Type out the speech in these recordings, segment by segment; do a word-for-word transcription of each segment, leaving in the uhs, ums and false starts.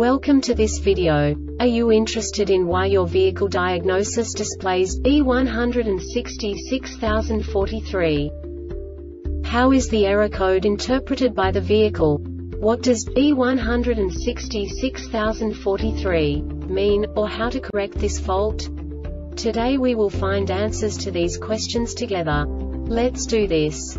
Welcome to this video. Are you interested in why your vehicle diagnosis displays B one six six zero four three? How is the error code interpreted by the vehicle? What does B one six six zero four three mean, or how to correct this fault? Today we will find answers to these questions together. Let's do this.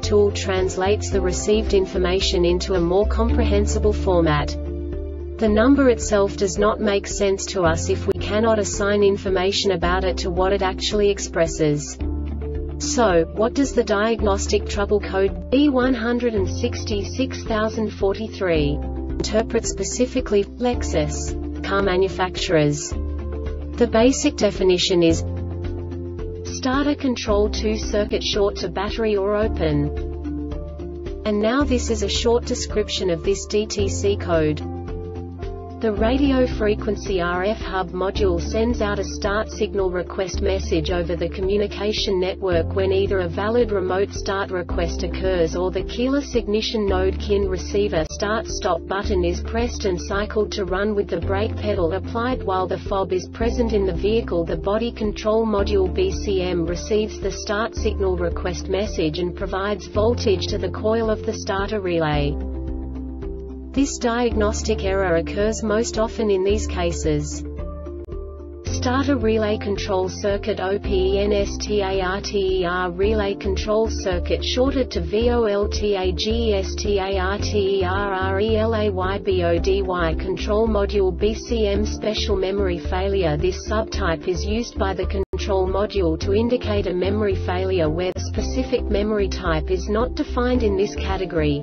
tool translates the received information into a more comprehensible format. The number itself does not make sense to us if we cannot assign information about it to what it actually expresses. So, what does the diagnostic trouble code B one six six zero four three interpret specifically for Lexus car manufacturers? The basic definition is starter control two circuit short to battery or open. And now this is a short description of this D T C code. The radio frequency R F hub module sends out a start signal request message over the communication network when either a valid remote start request occurs or the keyless ignition node K I N receiver start-stop button is pressed and cycled to run with the brake pedal applied while the F O B is present in the vehicle. The body control module B C M receives the start signal request message and provides voltage to the coil of the starter relay. This diagnostic error occurs most often in these cases. Starter relay control circuit O P E N S T A R T E R relay control circuit shorted to V O L T A G S T A R T E R R E L A Y B O D Y control module B C M special memory failure. This subtype is used by the control module to indicate a memory failure where the specific memory type is not defined in this category.